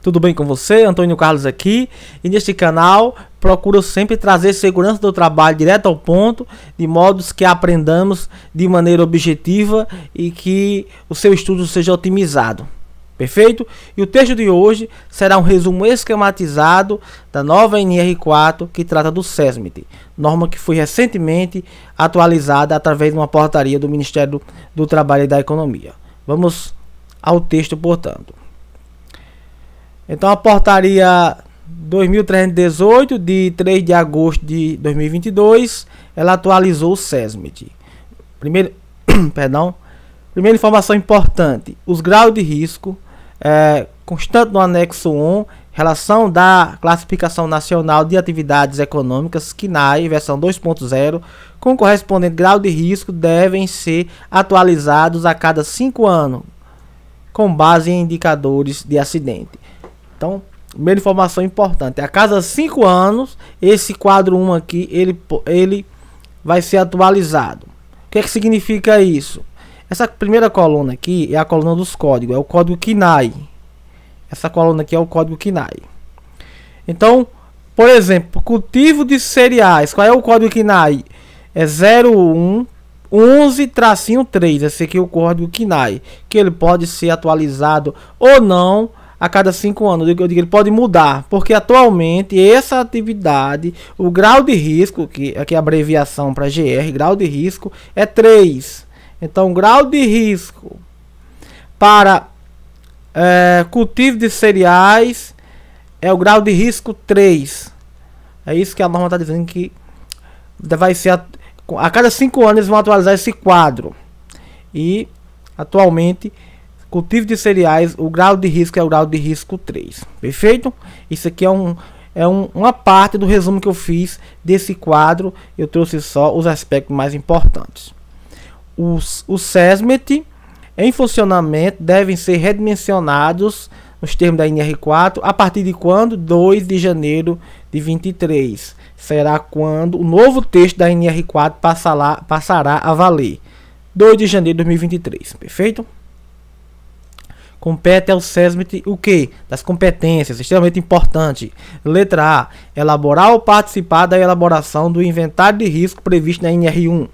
Tudo bem com você? Antônio Carlos aqui, e neste canal procuro sempre trazer segurança do trabalho direto ao ponto, de modos que aprendamos de maneira objetiva e que o seu estudo seja otimizado. Perfeito? E o texto de hoje será um resumo esquematizado da nova NR4 que trata do SESMT, norma que foi recentemente atualizada através de uma portaria do Ministério do Trabalho e da Economia. Vamos ao texto, portanto. Então, a portaria 2318 de 3 de agosto de 2022, ela atualizou o SESMT. Primeira informação importante: os graus de risco constante no anexo 1, relação da classificação nacional de atividades econômicas, KINAI, versão 2.0, com correspondente grau de risco, devem ser atualizados a cada 5 anos, com base em indicadores de acidente. Então, primeira informação importante: a cada 5 anos, esse quadro 1 aqui, ele vai ser atualizado. O que é que significa isso? Essa primeira coluna aqui é a coluna dos códigos, é o código KINAI. Essa coluna aqui é o código KINAI. Então, por exemplo, cultivo de cereais, qual é o código KINAI? É 0111-3, esse aqui é o código KINAI, que ele pode ser atualizado ou não a cada 5 anos. Eu digo, ele pode mudar, porque atualmente essa atividade, o grau de risco, que aqui é a abreviação para GR, grau de risco é 3. Então, grau de risco para cultivo de cereais é o grau de risco 3. É isso que a norma está dizendo, que vai ser a cada 5 anos eles vão atualizar esse quadro. E atualmente, cultivo de cereais, o grau de risco é o grau de risco 3. Perfeito? Isso aqui é uma parte do resumo que eu fiz desse quadro. Eu trouxe só os aspectos mais importantes. O SESMT em funcionamento devem ser redimensionados nos termos da NR4 a partir de quando? 2 de janeiro de 23. Será quando o novo texto da NR4 passará a valer. 2 de janeiro de 2023. Perfeito? Compete ao SESMT o que? Das competências, extremamente importante. Letra A: elaborar ou participar da elaboração do inventário de risco previsto na NR1.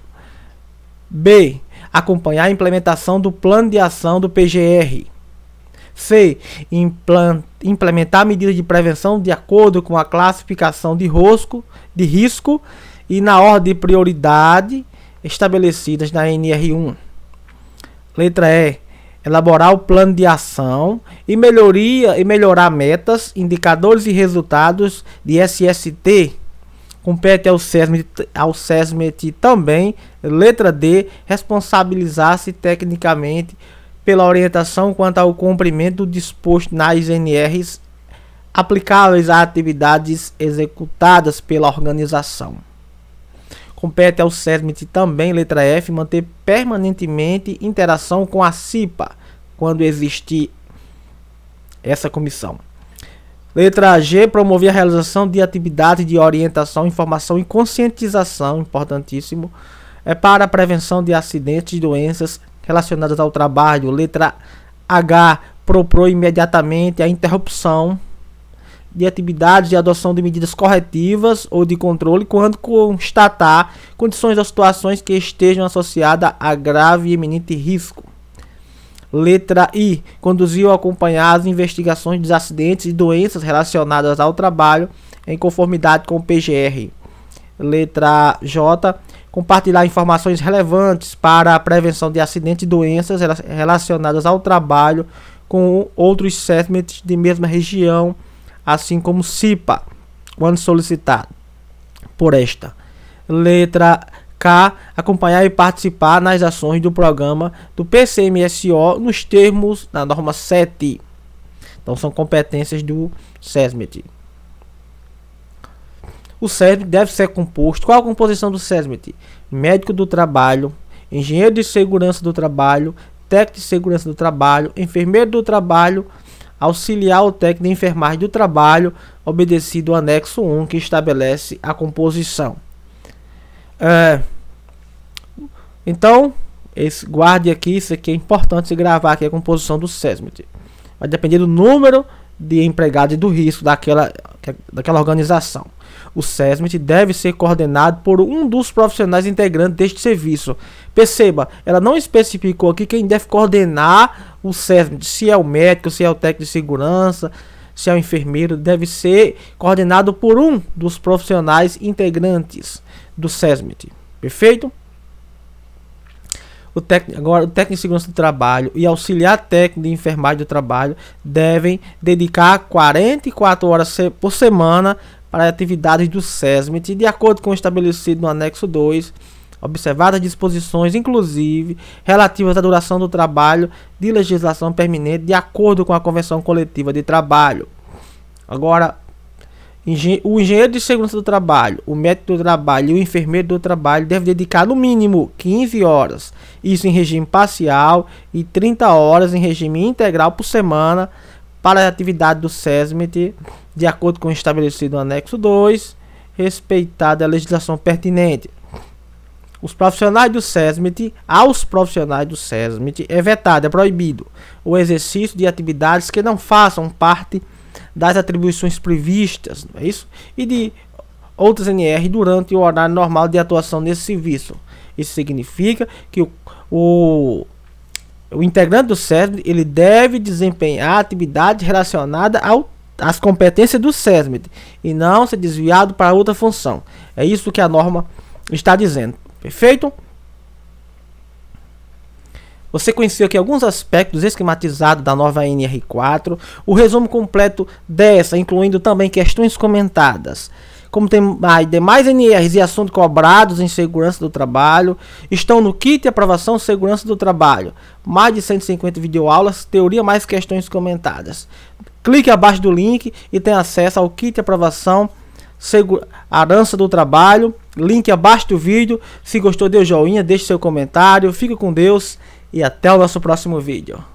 B: acompanhar a implementação do plano de ação do PGR. C: implementar medidas de prevenção de acordo com a classificação de risco e na ordem de prioridade estabelecidas na NR1. Letra E: elaborar o plano de ação e melhorar metas, indicadores e resultados de SST. Compete ao SESMT também, letra D, responsabilizar-se tecnicamente pela orientação quanto ao cumprimento disposto nas NRs aplicáveis a atividades executadas pela organização. Compete ao SESMT também, letra F, manter permanentemente interação com a CIPA, quando existir essa comissão. Letra G, promover a realização de atividades de orientação, informação e conscientização, importantíssimo, para a prevenção de acidentes e doenças relacionadas ao trabalho. Letra H, propor imediatamente a interrupção de atividades e adoção de medidas corretivas ou de controle quando constatar condições ou situações que estejam associadas a grave e iminente risco. Letra I, conduzir ou acompanhar as investigações dos acidentes e doenças relacionadas ao trabalho em conformidade com o PGR. Letra J, compartilhar informações relevantes para a prevenção de acidentes e doenças relacionadas ao trabalho com outros SESMTs de mesma região, assim como CIPA, quando solicitado por esta. Letra K, acompanhar e participar nas ações do programa do PCMSO nos termos da norma 7. Então, são competências do SESMT. O SESMT deve ser composto. Qual a composição do SESMT? Médico do trabalho, engenheiro de segurança do trabalho, técnico de segurança do trabalho, enfermeiro do trabalho, auxiliar ou técnico de enfermagem do trabalho, obedecido ao anexo 1, que estabelece a composição. Então, guarde aqui, isso aqui é importante se gravar aqui, a composição do SESMT. Vai depender do número de empregado e do risco daquela organização. O SESMT deve ser coordenado por um dos profissionais integrantes deste serviço. Perceba, ela não especificou aqui quem deve coordenar o SESMT, se é o médico, se é o técnico de segurança, se é o enfermeiro, deve ser coordenado por um dos profissionais integrantes do SESMT. Perfeito? Agora, o técnico de segurança do trabalho e auxiliar técnico de enfermagem do trabalho devem dedicar 44 horas por semana para atividades do SESMT, de acordo com o estabelecido no anexo 2, observadas disposições, inclusive, relativas à duração do trabalho de legislação permanente, de acordo com a Convenção Coletiva de Trabalho. Agora, o engenheiro de segurança do trabalho, o médico do trabalho e o enfermeiro do trabalho devem dedicar no mínimo 15 horas, isso em regime parcial, e 30 horas em regime integral por semana, para a atividade do SESMT, de acordo com o estabelecido no anexo 2, respeitada a legislação pertinente. Aos profissionais do SESMT é vetado, é proibido o exercício de atividades que não façam parte das atribuições previstas, não é isso? E de outras NR durante o horário normal de atuação nesse serviço. Isso significa que o integrante do SESMT, ele deve desempenhar atividade relacionada às competências do SESMT e não ser desviado para outra função. É isso que a norma está dizendo. Perfeito? Você conheceu aqui alguns aspectos esquematizados da nova NR4. O resumo completo dessa, incluindo também questões comentadas, como tem demais NRs e assuntos cobrados em segurança do trabalho, estão no kit de aprovação segurança do trabalho. Mais de 150 videoaulas, teoria mais questões comentadas. Clique abaixo do link e tenha acesso ao kit de aprovação segurança do trabalho. Link abaixo do vídeo. Se gostou, dê o joinha, deixe seu comentário. Fica com Deus e até o nosso próximo vídeo.